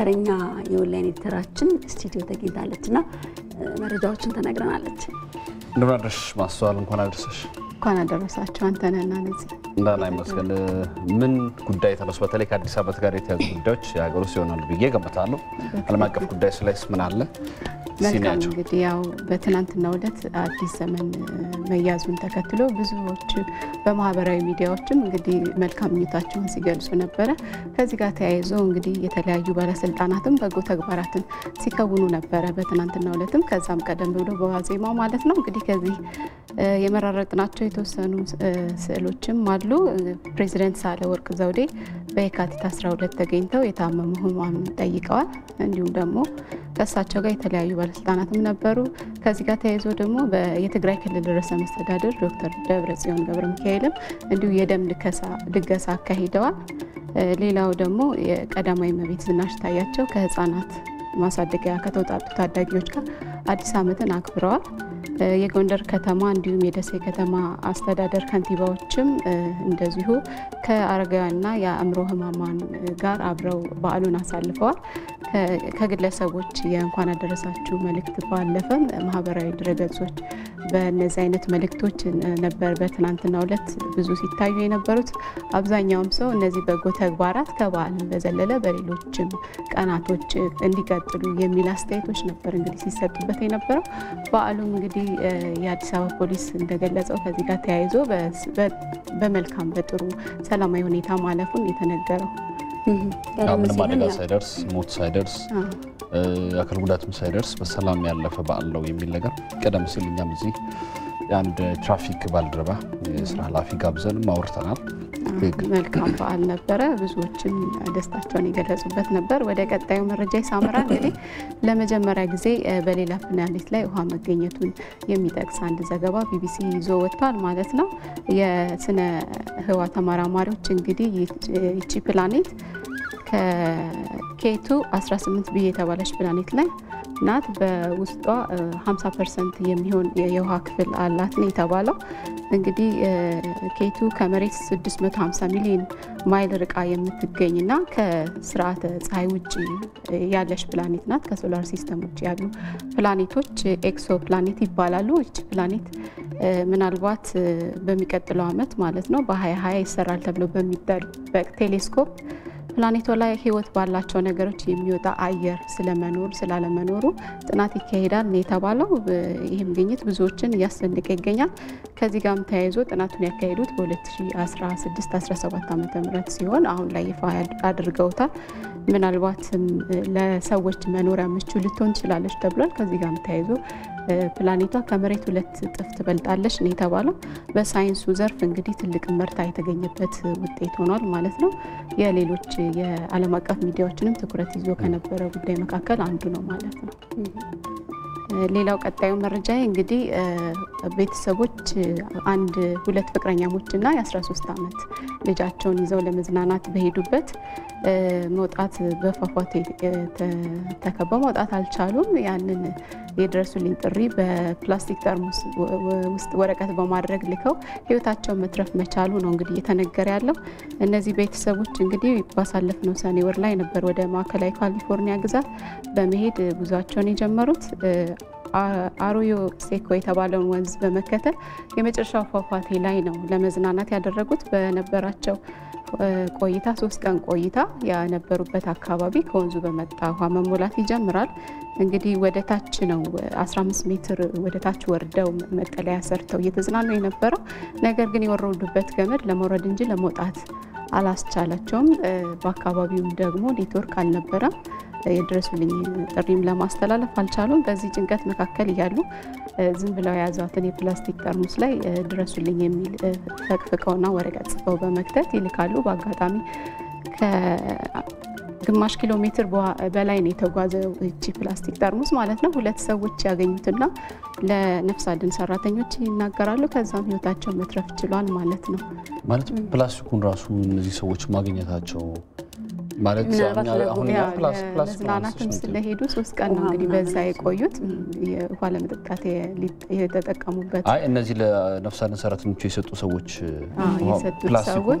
ተረኛ የኦንላይን ኤዲተራችን ስቱዲዮ ተገኝታለችና መረጃዎችን ተናግራናለች እንደራሽ ማስተዋል እንኳን አድርሰሽ እንኳን አደረሳችሁ አንተና ነዚህ እንዳና ይመስገን ምን ጉዳይ ተነስቶ በተለይ ከአዲስ አበባ ጋር የተያዙ ጉዳዮች ያገሩ ሲሆናል ብዬ ገምታለሁ ዓለም አቀፍ ጉዳይ ስለስ ምን አለ ሲናቸው እንግዲህ ያው በትናንትና ወለት አዲስ ዘመን መያዙን ተከትሎ ብዙዎች በማህበራዊ ሚዲያዎችም እንግዲህ መልካምነታቸውን ሲገልጹ ነበር ከዚህ ጋር ተያይዞ እንግዲህ የተለያዩ ባለስልጣናትም በጎ ተግባራትን ሲከውኑ ነበር በትናንትና ወለትም ከዛም ቀደም ብሎ በዋዜማው ማለት ነው እንግዲህ ከዚህ የመረረጥናቸው የተወሰኑ ስዕሎችም አሉ ፕሬዝዳንት ሳህለወርቅ ዘውዴ በየካቲት 12 ተገኝተው የታመሙ ህሙማንን ጠይቀዋል እንዲሁም ደግሞ ከሳቸው ጋር የተለያዩ ባለስልጣናትም ነበሩ ከዚህ ጋር ተያይዞ ደግሞ በየትግራይ ክልል ርዕሰ መስተዳድር ዶክተር ደብረጽዮን ገብረሚካኤልም እንዲሁ የደም ድገሳ አካሂደዋል ሌላው ደግሞ የቀዳማዊት እመቤት ዝናሽ ታያቸው ከህፃናት ማሳደጊያ ከተወጣጡ ታዳጊዎች ጋር አዲስ አመትን አክብረዋል የጎንደር ከተማ እንዲሁም የደሴ ከተማ አስተዳደር ከንቲባዎችም እንደዚሁ ከአረጋውያንና የአእምሮ ህማማን ጋር አብረው በዓሉን አሳልፈዋል ከግለሰቦች የእንኳን አደረሳችሁ መልእክት ባለፈ ማህበራዊ ድረገጾች በእነዚህ አይነት መልእክቶች ነበር በትናንትናው ዕለት ብዙ ሲታዩ የነበሩት አብዛኛው ሰው እነዚህ በጎ ተግባራት ከበዓል በዘለለ በሌሎችም ቀናቶች እንዲቀጥሉ የሚል አስተያየቶች ነበር እንግዲህ ሲሰጡበት የነበረው በዓሉም እንግዲህ የአዲስ አበባ ፖሊስ እንደገለጸው ከዚህ ጋር ተያይዞ በመልካም በጥሩ ሰላማዊ ሁኔታ ማለፉን የተነገረው አሁን ማደጋ ሳይደርስ ሞት ሳይደርስ አካል ጉዳትም ሳይደርስ በሰላም ያለፈ ባለው የሚል ነገር ቀደም ሲል እኛም እዚህ አንድ ትራፊክ ባልደረባ የስራ ኃላፊ ጋብዘን ማውርተናል መልካም በዓል ነበር ብዙዎችም ደስታቸውን ይገለጹበት ነበር ወደ ቀጣዩ መረጃ ይሳምራ እንግዲህ ለመጀመሪያ ጊዜ በሌላ ፕላኔት ላይ ውሃ መገኘቱን የሚጠቅስ አንድ ዘገባ ቢቢሲ ይዞ ወጥቷል ማለት ነው የስነ ህዋ ተመራማሪዎች እንግዲህ ይቺ ፕላኔት ከኬቱ 18b የተባለች ፕላኔት ላይ ናት በውስጧ 50% የሚሆን የውሃ ክፍል አላት ነው የተባለው እንግዲህ ኬቱ ከመሬት 650 ሚሊዮን ማይል ርቃ የምትገኝና ከስርዓተ ፀሐይ ውጪ ያለች ፕላኔት ናት ከሶላር ሲስተም ውጪ ያሉ ፕላኔቶች ኤክሶ ፕላኔት ይባላሉ እቺ ፕላኔት ምናልባት በሚቀጥለው አመት ማለት ነው በ2020 ይሰራል ተብሎ በሚጠበቅ ቴሌስኮፕ ፕላኔቷ ላይ ህይወት ባላቸው ነገሮች የሚወጣ አየር ስለመኖር ስላለመኖሩ ጥናት ይካሄዳል ነው የተባለው ይሄም ግኝት ብዙዎችን ያስደነቀ ይገኛል ከዚህ ጋርም ተያይዞ ጥናቱን ያካሄዱት በ2016 17 ዓ.ም ሲሆን አሁን ላይ ይፋ አድርገውታል ምናልባት ለሰዎች መኖሪያ ምቹ ልትሆን ትችላለች ተብሏል ከዚህ ጋርም ተያይዞ ፕላኔቷ ከመሬት 2 እጥፍ ትበልጣለች ነው የተባለው በሳይንሱ ዘርፍ እንግዲህ ትልቅ ምርታ የተገኘበት ውጤት ሆኗል ማለት ነው የሌሎች የዓለም አቀፍ ሚዲያዎችንም ትኩረት ይዞ ከነበረው ጉዳይ መካከል አንዱ ነው ማለት ነው ሌላው ቀጣዩ መረጃ እንግዲህ ቤተሰቦች 2 ፍቅረኛሞችና የ13 ዓመት ልጃቸውን ይዘው ለመዝናናት በሄዱበት መውጣት በፋፋቴ ተከበው መውጣት አልቻሉም ያንን የድረሱልኝ ጥሪ በፕላስቲክ ጠርሙስ ውስጥ ወረቀት በማድረግ ልከው ህይወታቸው መትረፍ መቻሉ ነው እንግዲህ የተነገረ ያለው እነዚህ ቤተሰቦች እንግዲህ ባሳለፍነው ሰኔ ወር ላይ ነበር ወደ ማዕከላዊ ካሊፎርኒያ ግዛት በመሄድ ጉዟቸውን የጀመሩት አሮዮ ሴኮ የተባለውን ወንዝ በመከተል የመጨረሻው ፏፏቴ ላይ ነው ለመዝናናት ያደረጉት በነበራቸው ቆይታ 3 ቀን ቆይታ ያነበሩበት አካባቢ ከወንዙ በመጣ ውሃ መሞላት ይጀምራል እንግዲህ ወደ ታች ነው 15 ሜትር ወደ ታች ወርደው መጠለያ ሰርተው እየተዝናኑ የነበረው ነገር ግን የወረዱበት ገመድ ለመውረድ እንጂ ለመውጣት አላስቻላቸውም በአካባቢውም ደግሞ ኔትወርክ አልነበረም የድረሱልኝ ጥሪም ለማስተላለፍ አልቻሉም በዚህ ጭንቀት መካከል ይያሉ ዝም ብለው ያዛቱን የፕላስቲክ ጠርሙስ ላይ ድረሱልኝ የሚል ፈቅፈቀውና ወረቀት ጽፈው በመክተት ይልካሉ በአጋጣሚ ከግማሽ ኪሎ ሜትር በላይ ነው የተጓዘው እቺ ፕላስቲክ ጠርሙስ ማለት ነው 2 ሰዎች ያገኙትና ለነፍስ አድን ሰራተኞች ይናገራሉ ከዛም ህይወታቸው መትረፍ ችሏል ማለት ነው ማለት ፕላስቲኩን ራሱ እነዚህ ሰዎች ማግኘታቸው ማለት አሁን ፕላስቲክ ስለሄዱ 3 ቀን እንግዲህ በዛ የቆዩት የውሃ ለመጠጣት የተጠቀሙበት አይ እነዚህ ለነፍሳን ሰራተኞች የሰጡ ሰዎች ፕላስቲክ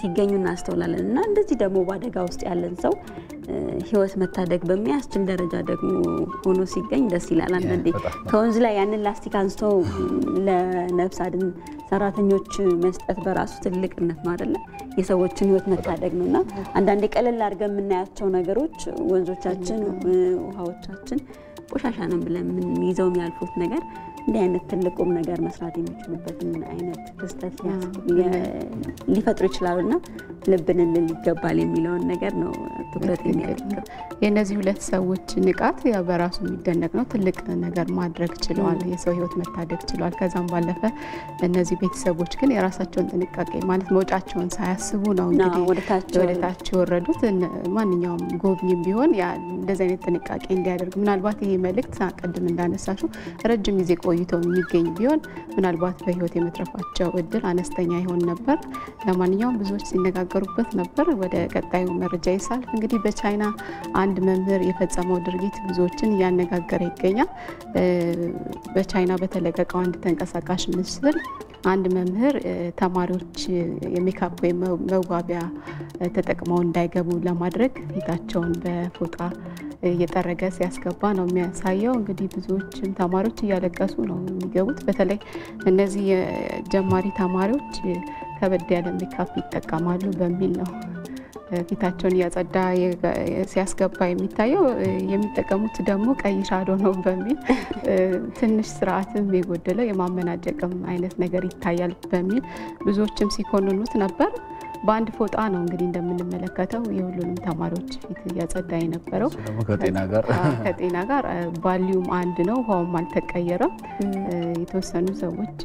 Tiga-nya nastolalan, nanda tidak mau ada gaus tialan so, hiwas matadak bermias cendera jadak mu onosika indah silalan nanti. Kau nzlayan elastikan so, la nafsadin saratan yuch mest atbarasu terlek nafmarala. Ia sewot cuniut matadak nuna. Anda dek elal larga menat cona garuch, wanzo cacen, uhau cacen. Pushasanam bela mizau mialfut negar. لأن تلك أمنا جار مسراتي مشون بدن عينات تستثيا لفترة شلالنا لبنا اللي جبالي ميلون نجار نو تقدرين يعني ينزل له تسوت نقاط يا براس ميدانك نو تلك نجار ما درك شلون يسوي وتمتعك شلون كذا بالله فالنزيب يتسوت كن يراسة شون تنكاكي ما نتموت عشون ساعسون أو ندي ولتعشور ردوت ما نيوم جوبني بيون يا دزين تنكاكي إن دارك من الوقت يملك تاك قد من دان الساشو رج ميزيك يتوم يجين بيون من البعض بهيوتي مترفعت جو الدل عن استنياه النبر لما نيوم بزوج سنجا قربت نبر وده قطعهم رجاي سال فنقدي بتشينا عند ممر يفتح مودرجيت بزوجين يعني نجا قريت كينا بتشينا بتلاقي كأن تنقص كاش مصر عند ممر تماروش يمكاب موابع تتكمون دايجابو لمدرك يتجون بفوتها يترجع سياسكبا نومي سايو قدي بزوجين تماروش يالكاس ونومي جوت بتلاقي النزي جماري تماروش كبدي على مكاب يتكمالو بميلو ፊታቸውን ያጻዳ ሲያስገባ የሚታየው የሚጠቀሙት ደግሞ ቀይ ሻዶ ነው በሚል ትንሽ ስርዓትም የጎደለ የማመናጀቅም አይነት ነገር ይታያል በሚል ብዙዎችም ሲኮንኑት ነበር በአንድ ፎጣ ነው እንግዲህ እንደምንመለከተው የሁሉንም ተማሪዎች ፊት ያጻዳ የነበረው ከጤና ጋር ቫልዩም አንድ ነው ሆም አልተቀየረም የተወሰኑ ሰዎች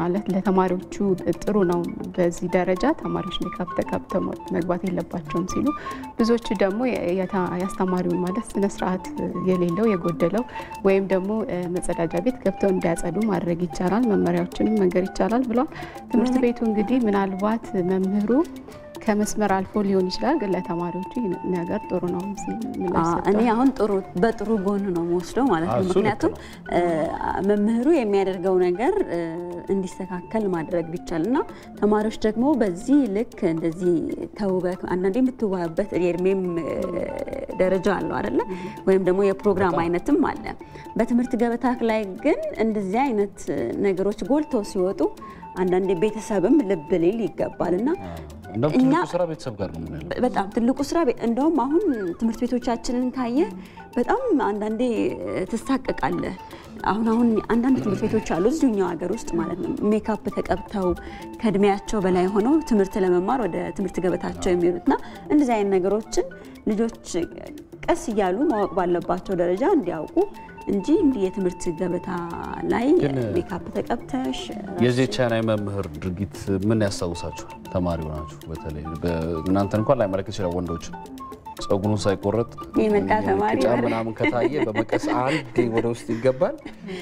ማለት ለተማሪዎቹ ጥሩ ነው በዚህ ደረጃ ተማሪዎች ሜካፕ ተቀብተው መግባት የለባቸውም ሲሉ ብዙዎች ደግሞ ያስተማሪውን ማለት ስነ ስርዓት የሌለው የጎደለው ወይም ደግሞ መጸዳጃ ቤት ገብተው እንዳያጸዱ ማድረግ ይቻላል መመሪያዎችንም መንገር ይቻላል ብሏል ትምህርት ቤቱ እንግዲህ ምናልባት መምህሩ ከመስመር አልፎ ሊሆን ይችላል ግን ለተማሪዎቹ ነገር ጥሩ ነው ማለት እኔ አሁን በጥሩ ጎን ነው ወስደው ማለት ነው ምክንያቱም መምህሩ የሚያደርገው ነገር እንዲስተካከል ማድረግ ቢቻልና ተማሪዎች ደግሞ በዚህ ልክ እንደዚህ ተውበት አንዳንዴ የምትዋበት የርሜም ደረጃ አለው አይደለ ወይም ደግሞ የፕሮግራም አይነትም አለ በትምህርት ገበታ ላይ ግን እንደዚህ አይነት ነገሮች ጎልቶ ሲወጡ አንዳንዴ ቤተሰብም ልብ ሊል ይገባልና እንደውም ቁስራ ቤተሰብ ጋር ነው ማለት በጣም ትልቁ ቁስራ እንደውም አሁን ትምህርት ቤቶቻችንን ታየ በጣም አንዳንዴ ተስተካከለ አሁን አንዳንድ ትምህርት ቤቶች አሉ እዚህኛው ሀገር ውስጥ ማለት ነው ሜካፕ ተቀብተው ከእድሜያቸው በላይ ሆነው ትምህርት ለመማር ወደ ትምህርት ገበታቸው የሚሩትና እንደዚህ አይነት ነገሮችን ልጆች ቀስ ይያሉ ማወቅ ባለባቸው ደረጃ እንዲያውቁ እንጂ የትምህርት ገበታ ላይ ሜካፕ ተቀብተሽ የዚህ ቻናይ መምህር ድርጊት ምን ያሳውሳችኋል ተማሪው ናችሁ በተለይ እናንተ እንኳን ላይ ማርከስ ይችላል ወንዶች ጸጉሩን ሳይቆረጥ የመጣ ተማሪ ምናምን ከታየ በመቀስ አንድ ወደ ውስጥ ይገባል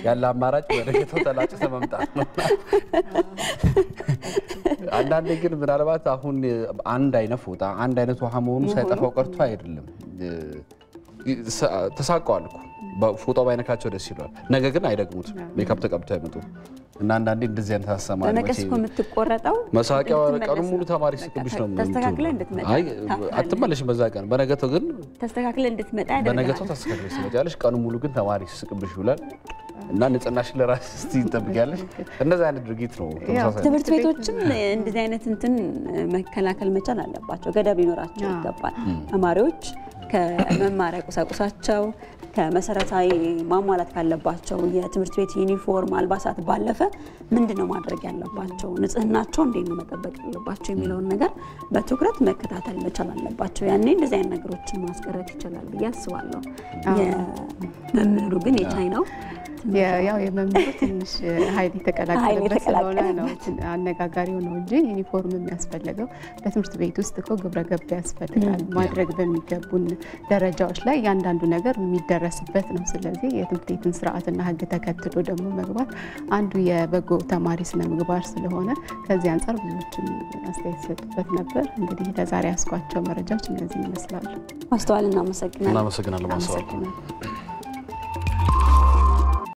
ያለ አማራጭ ወደ ከተው ተላጭ ተመምጣት ነው አንዳንዴ ግን ምናልባት አሁን አንድ አይነት ፎጣ አንድ አይነት ውሃ መሆኑ ሳይጠፋው ቀርቶ አይደለም ተሳቀዋልኩ ፎቶ ባይነካቸው ደስ ይላል ነገ ግን አይደግሙት ሜካፕ ተቀብተው አይመጡ እና አንዳንዴ እንደዚህ አይነት ሀሳማል መቼ ምትቆረጣው መሳቂያው አረቀኑ ሙሉ ተማሪ ሲቀብሽ ነው ተስተካክለ እንድትመጣ አይ አትመለሽ መዛቀን በነገተው ግን ተስተካክለ እንድትመጣ አይደለም በነገተው ተስተካክለ ስለያለሽ ቀኑ ሙሉ ግን ተማሪ ሲቀብሽ ይውላል እና ንጽናሽ ለራስ እስቲ ተጠብቂያለሽ እንደዛ አይነት ድርጊት ነው ትምህርት ቤቶችም እንደዚህ አይነት እንትን መከላከል መቻል አለባቸው ገደብ ይኖራቸው ይገባል ተማሪዎች ከመማሪያ ቁሳቁሳቸው ከመሰረታዊ ማሟላት ካለባቸው የትምህርት ቤት ዩኒፎርም አልባሳት ባለፈ ምንድነው ማድረግ ያለባቸው ንጽህናቸው እንዴት መጠበቅ ያለባቸው የሚለውን ነገር በትኩረት መከታተል መቻል አለባቸው ያኔ እንደዚህ አይነት ነገሮችን ማስቀረት ይችላል ብዬ አስባለሁ የመምህሩ ግን የቻይናው Thank you.